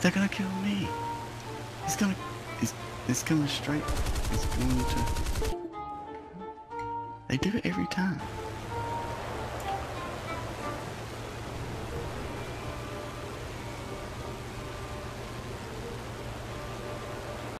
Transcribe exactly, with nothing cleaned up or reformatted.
They're gonna kill me. He's gonna. He's. It's gonna straight. It's going to. They do it every time.